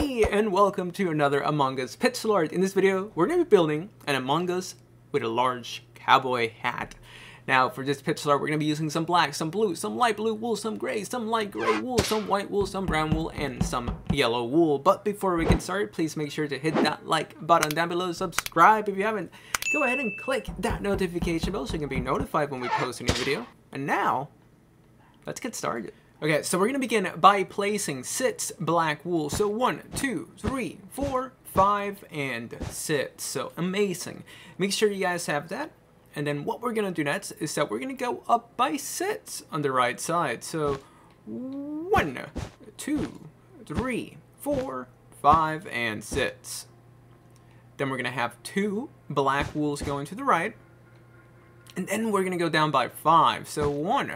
Hey, and welcome to another Among Us pixel art. In this video, we're going to be building an Among Us with a large cowboy hat. Now, for this pixel art, we're going to be using some black, some blue, some light blue wool, some gray, some light gray wool, some white wool, some brown wool, and some yellow wool. But before we get started, please make sure to hit that like button down below, subscribe if you haven't, go ahead and click that notification bell so you can be notified when we post a new video. And now, let's get started. Okay, so we're gonna begin by placing 6 black wool. So 1, 2, 3, 4, 5, and 6. So amazing. Make sure you guys have that. And then what we're gonna do next is that we're gonna go up by 6 on the right side. So 1, 2, 3, 4, 5, and 6. Then we're gonna have 2 black wools going to the right. And then we're gonna go down by 5. So 1,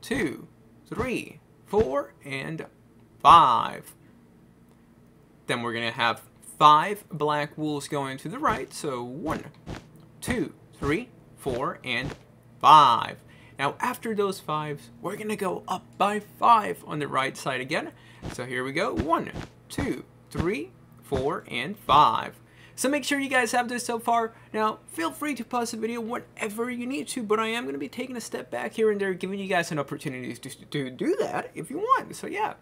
2, 3, 4, and 5. Then we're gonna have 5 black wools going to the right, so 1, 2, 3, 4, and 5. Now after those 5s, we're gonna go up by 5 on the right side again. So here we go, 1, 2, 3, 4, and 5. So make sure you guys have this so far. Now, feel free to pause the video whenever you need to, but I am going to be taking a step back here and there, giving you guys an opportunity to do that if you want. So yeah,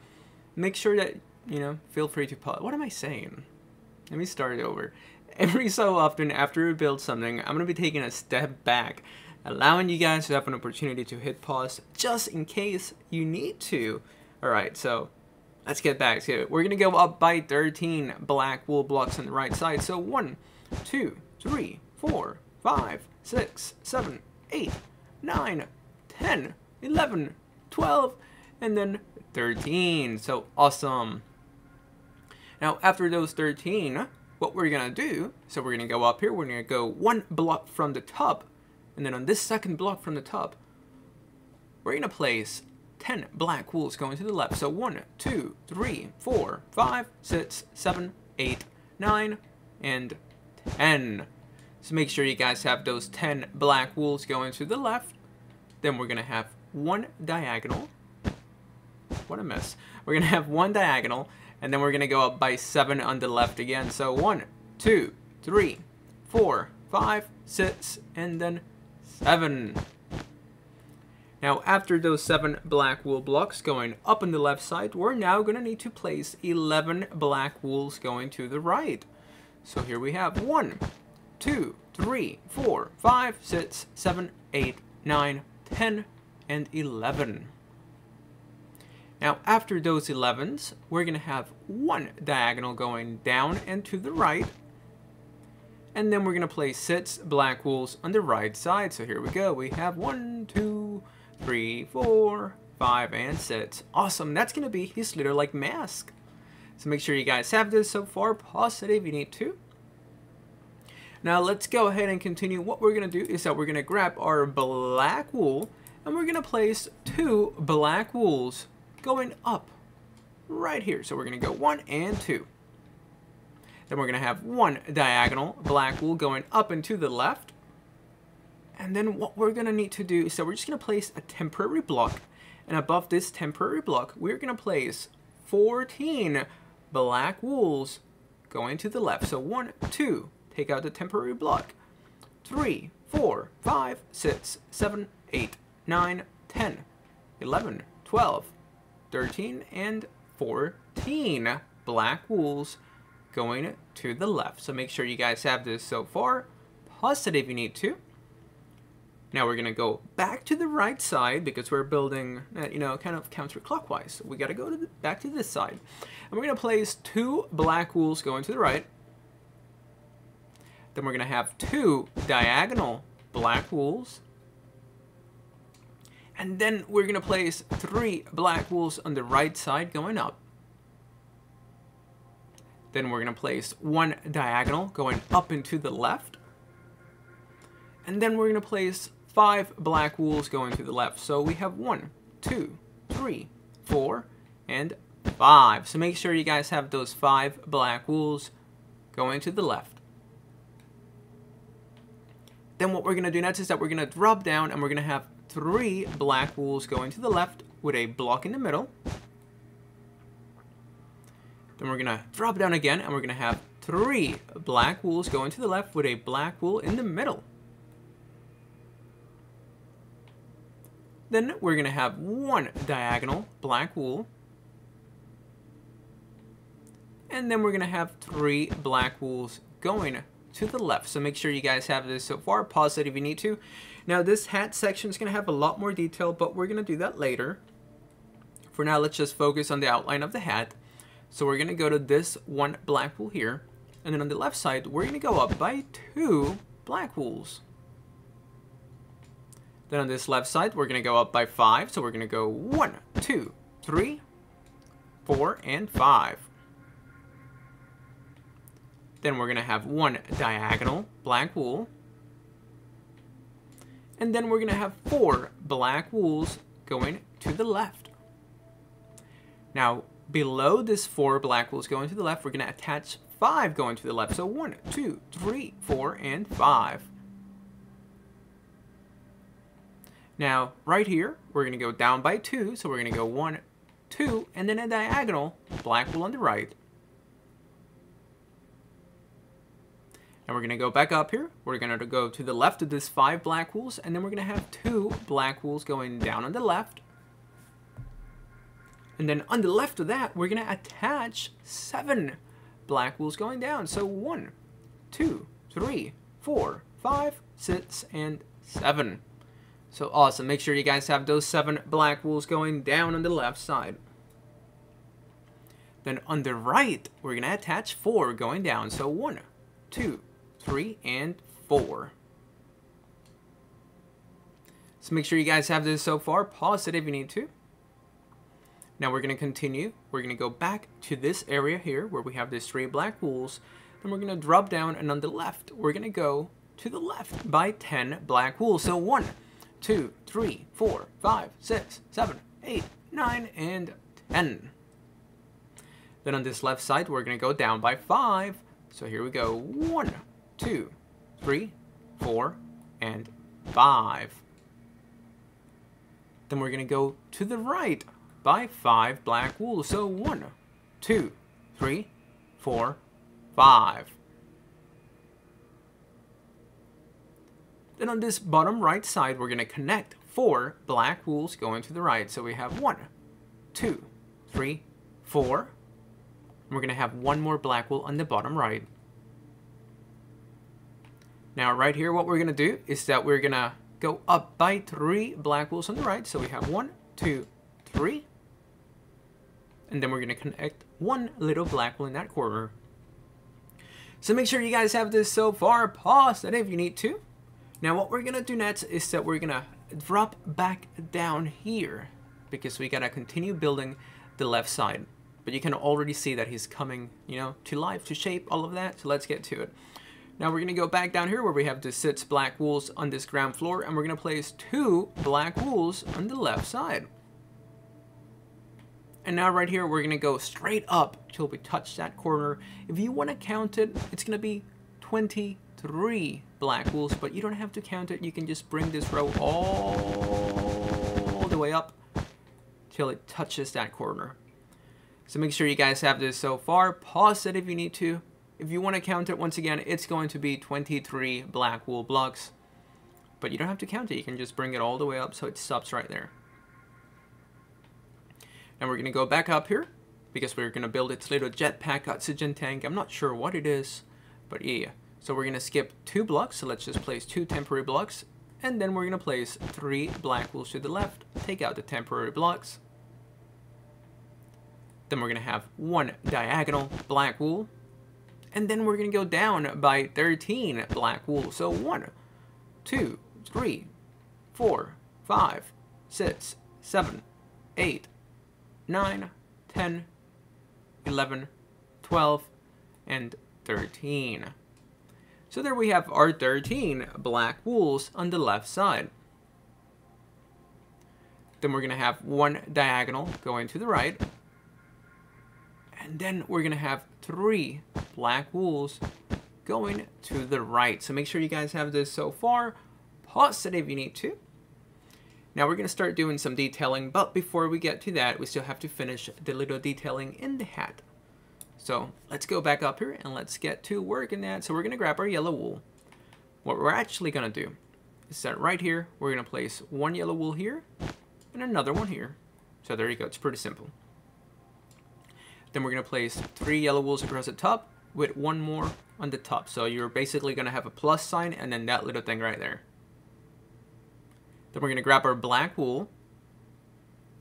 make sure that, you know, feel free to pause. What am I saying? Let me start it over. Every so often after we build something, I'm going to be taking a step back, allowing you guys to have an opportunity to hit pause just in case you need to. All right, so let's get back to it. We're gonna go up by 13 black wool blocks on the right side. So 1, 2, 3, 4, 5, 6, 7, 8, 9, 10, 11, 12, and then 13. So awesome. Now after those 13, what we're gonna do, so we're gonna go up here, we're gonna go 1 block from the top, and then on this 2nd block from the top, we're gonna place 10 black wools going to the left. So 1, 2, 3, 4, 5, 6, 7, 8, 9, and 10. So make sure you guys have those 10 black wools going to the left. Then we're gonna have 1 diagonal. What a mess. We're gonna have 1 diagonal, and then we're gonna go up by 7 on the left again. So 1, 2, 3, 4, 5, 6, and then 7. Now after those 7 black wool blocks going up on the left side, we're now gonna need to place 11 black wools going to the right. So here we have 1, 2, 3, 4, 5, 6, 7, 8, 9, 10, and 11. Now after those 11s, we're gonna have 1 diagonal going down and to the right. And then we're gonna place 6 black wools on the right side. So here we go, we have 1, 2, 3, 4, 5, and 6. Awesome, that's gonna be his little like mask. So make sure you guys have this so far. Pause it if you need to. Now let's go ahead and continue. What we're gonna do is that we're gonna grab our black wool and we're gonna place 2 black wools going up right here. So we're gonna go 1 and 2. Then we're gonna have 1 diagonal black wool going up and to the left. And then what we're gonna need to do is that we're just gonna place a temporary block, and above this temporary block, we're gonna place 14 black wools going to the left. So 1, 2, take out the temporary block, 3, 4, 5, 6, 7, 8, 9, 10, 11, 12, 13, and 14 black wools going to the left. So make sure you guys have this so far. Pause it if you need to. Now we're gonna go back to the right side because we're building, you know, kind of counterclockwise. So we gotta go to back to this side. And we're gonna place 2 black wools going to the right. Then we're gonna have 2 diagonal black wools. And then we're gonna place 3 black wools on the right side going up. Then we're gonna place 1 diagonal going up and to the left. And then we're gonna place 5 black wools going to the left. So we have 1, 2, 3, 4, and 5. So make sure you guys have those 5 black wools going to the left. Then what we're gonna do next is that we're gonna drop down and we're gonna have 3 black wools going to the left with a block in the middle. Then we're gonna drop down again, and we're gonna have 3 black wools going to the left with a black wool in the middle. Then we're gonna have 1 diagonal black wool. And then we're gonna have 3 black wools going to the left. So make sure you guys have this so far. Pause it if you need to. Now this hat section is gonna have a lot more detail, but we're gonna do that later. For now, let's just focus on the outline of the hat. So we're gonna go to this 1 black wool here. And then on the left side, we're gonna go up by 2 black wools. Then on this left side, we're gonna go up by 5. So we're gonna go 1, 2, 3, 4, and 5. Then we're going to have 1 diagonal black wool. And then we're going to have 4 black wools going to the left. Now, below this 4 black wools going to the left, we're going to attach 5 going to the left. So 1, 2, 3, 4, and 5. Now, right here, we're going to go down by 2. So we're going to go 1, 2, and then a diagonal black wool on the right. And we're going to go back up here. We're going to go to the left of this 5 black wools. And then we're going to have 2 black wools going down on the left. And then on the left of that, we're going to attach 7 black wools going down. So 1, 2, 3, 4, 5, 6, and 7. So awesome. Make sure you guys have those 7 black wools going down on the left side. Then on the right, we're going to attach 4 going down. So 1, 2, 3, and 4. So make sure you guys have this so far. Pause it if you need to. Now we're going to continue. We're going to go back to this area here where we have these 3 black wools. Then we're going to drop down, and on the left, we're going to go to the left by 10 black wools. So 1, 2, 3, 4, 5, 6, 7, 8, 9, and 10. Then on this left side, we're going to go down by 5. So here we go, 1, 2, 3, 4, and 5. Then we're going to go to the right by 5 black wool. So 1, 2, 3, 4, 5. Then on this bottom right side, we're going to connect 4 black wools going to the right. So we have 1, 2, 3, 4. We're going to have 1 more black wool on the bottom right. Now right here, what we're going to do is that we're going to go up by 3 black wools on the right. So we have 1, 2, 3. And then we're going to connect 1 little black wool in that corner. So make sure you guys have this so far. Pause that if you need to. Now what we're going to do next is that we're going to drop back down here, because we got to continue building the left side. But you can already see that he's coming, you know, to life, to shape, all of that. So let's get to it. Now we're going to go back down here where we have the 6 black wools on this ground floor. And we're going to place 2 black wools on the left side. And now right here, we're going to go straight up till we touch that corner. If you want to count it, it's going to be 23 black wools. But you don't have to count it. You can just bring this row all the way up till it touches that corner. So make sure you guys have this so far. Pause it if you need to. If you want to count it, once again, it's going to be 23 black wool blocks. But you don't have to count it. You can just bring it all the way up so it stops right there. And we're going to go back up here, because we're going to build its little jetpack oxygen tank. I'm not sure what it is, but yeah. So we're going to skip 2 blocks. So let's just place 2 temporary blocks. And then we're going to place 3 black wools to the left. Take out the temporary blocks. Then we're going to have 1 diagonal black wool. And then we're going to go down by 13 black wool. So 1, 2, 3, 4, 5, 6, 7, 8, 9, 10, 11, 12, and 13. So there we have our 13 black wools on the left side. Then we're going to have 1 diagonal going to the right. And then we're going to have 3 black wools going to the right. So make sure you guys have this so far. Pause it if you need to. Now we're going to start doing some detailing. But before we get to that, we still have to finish the little detailing in the hat. So let's go back up here and let's get to work in that. So we're going to grab our yellow wool. What we're actually going to do is that right here, we're going to place one yellow wool here and another one here. So there you go. It's pretty simple. Then we're going to place three yellow wools across the top with one more on the top. So you're basically going to have a plus sign and then that little thing right there. Then we're going to grab our black wool.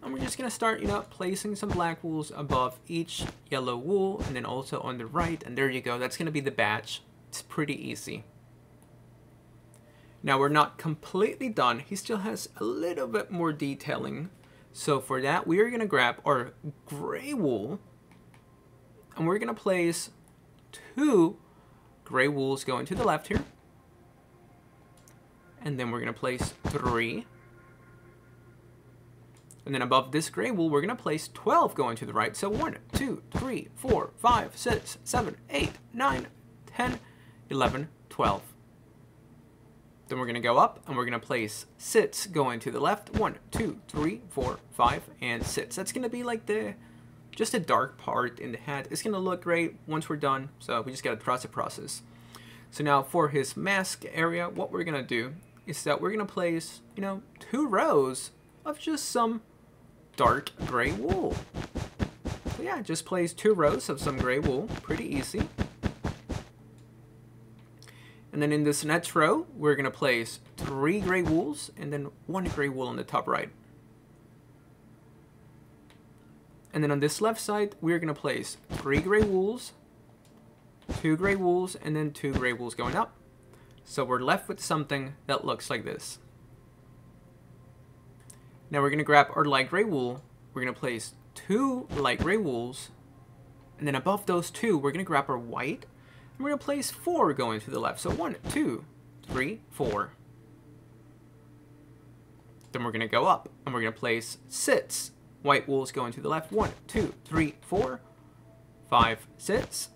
And we're just going to start, placing some black wools above each yellow wool and then also on the right. And there you go. That's going to be the badge. It's pretty easy. Now we're not completely done. He still has a little bit more detailing. So for that, we are going to grab our gray wool. And we're going to place two gray wools going to the left here. And then we're going to place three. And then above this gray wool, we're going to place 12 going to the right. So 1, 2, 3, 4, 5, 6, 7, 8, 9, 10, 11, 12. Then we're going to go up and we're going to place 6 going to the left. 1, 2, 3, 4, 5, and 6. That's going to be like just a dark part in the hat. It's going to look great once we're done. So we just got to trust the process. So now for his mask area, what we're going to do is that we're going to place, two rows of just some dark gray wool. So yeah, just place two rows of some gray wool, pretty easy. And then in this next row, we're gonna place three gray wools and then one gray wool on the top right. And then on this left side, we're gonna place three gray wools, two gray wools, and then two gray wools going up. So we're left with something that looks like this. Now we're going to grab our light gray wool, we're going to place two light gray wools, and then above those two, we're going to grab our white, and we're going to place four going to the left. So 1, 2, 3, 4. Then we're going to go up, and we're going to place 6 white wools going to the left. 1, 2, 3, 4, 5, 6.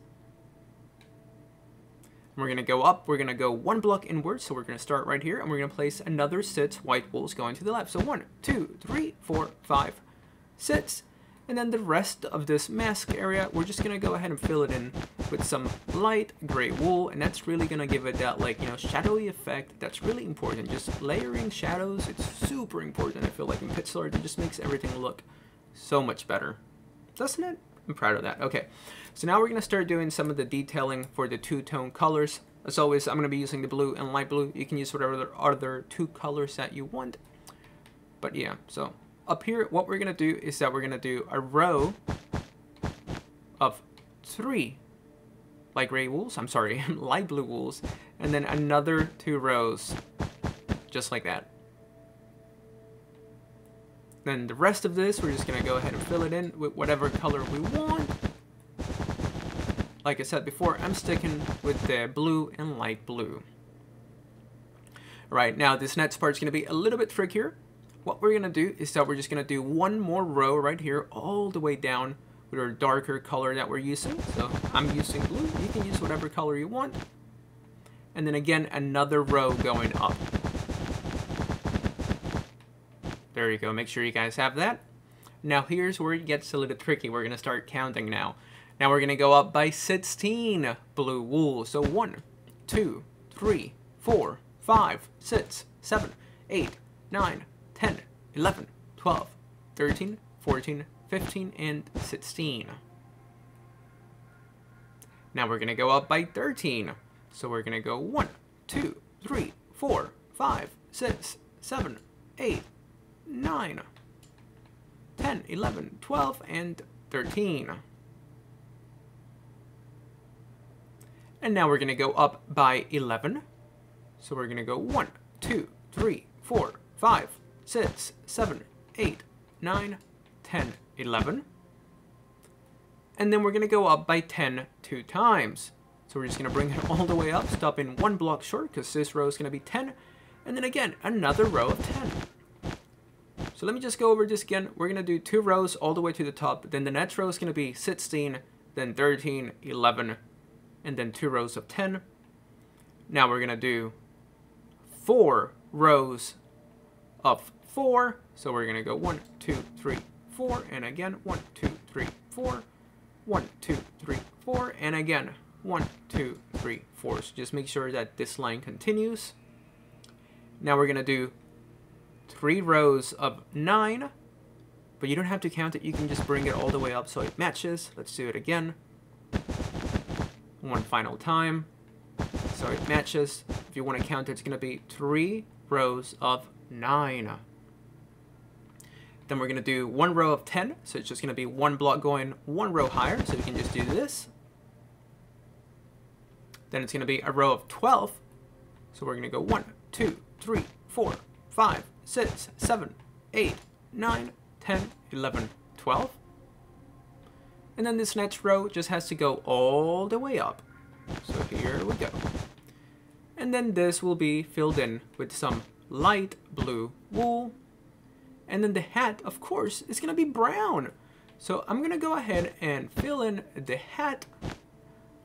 We're going to go up, we're going to go one block inward, so we're going to start right here, and we're going to place another 6 white wools going to the left. So 1, 2, 3, 4, 5, 6. And then the rest of this mask area, we're just going to go ahead and fill it in with some light gray wool, and that's really going to give it that, shadowy effect. That's really important. Just layering shadows, it's super important, I feel like, in pixel art. It just makes everything look so much better, doesn't it? I'm proud of that. Okay, so now we're going to start doing some of the detailing for the two-tone colors. As always, I'm going to be using the blue and light blue. You can use whatever other two colors that you want. But yeah, so up here, what we're going to do is that we're going to do a row of three light blue wools, and then another two rows, just like that. Then the rest of this, we're just going to go ahead and fill it in with whatever color we want. Like I said before, I'm sticking with the blue and light blue. All right, now this next part is going to be a little bit trickier. What we're going to do is that we're just going to do one more row right here all the way down with our darker color that we're using. So I'm using blue. You can use whatever color you want. And then again, another row going up. There you go. Make sure you guys have that. Now here's where it gets a little tricky. We're going to start counting now. Now we're going to go up by 16 blue wool. So 1, 2, 3, 4, 5, 6, 7, 8, 9, 10, 11, 12, 13, 14, 15, and 16. Now we're going to go up by 13. So we're going to go 1, 2, 3, 4, 5, 6, 7, 8, 9, 10, 11, 12, and 13. And now we're going to go up by 11. So we're going to go 1, 2, 3, 4, 5, 6, 7, 8, 9, 10, 11. And then we're going to go up by 10 two times. So we're just going to bring it all the way up, stopping one block short because this row is going to be 10. And then again, another row of 10. So let me just go over this again. We're going to do two rows all the way to the top. Then the next row is going to be 16, then 13, 11, and then two rows of 10. Now we're going to do four rows of 4. So we're going to go 1, 2, 3, 4. And again, 1, 2, 3, 4. 1, 2, 3, 4, and again 1, 2, 3, 4. So just make sure that this line continues. Now we're gonna do 3 rows of 9, but you don't have to count it, you can just bring it all the way up so it matches. Let's do it again one final time so it matches. If you want to count it, it's gonna be 3 rows of 9. Then we're gonna do 1 row of 10, so it's just gonna be 1 block going 1 row higher, so we can just do this. Then it's gonna be a row of 12, so we're gonna go 1, 2, 3, 4, 5, 6, 7, 8, 9, 10, 11, 12. And then this next row just has to go all the way up. So here we go. And then this will be filled in with some light blue wool. And then the hat, of course, is gonna be brown. So I'm gonna go ahead and fill in the hat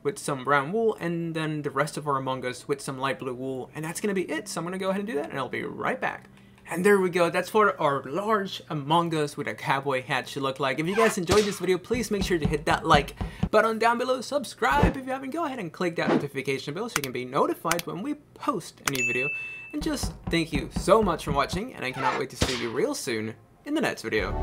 with some brown wool, and then the rest of our Among Us with some light blue wool, and that's gonna be it. So I'm gonna go ahead and do that, and I'll be right back. And there we go, that's what our large Among Us with a cowboy hat should look like. If you guys enjoyed this video, please make sure to hit that like button down below, subscribe if you haven't, go ahead and click that notification bell so you can be notified when we post a new video. And just thank you so much for watching, and I cannot wait to see you real soon in the next video.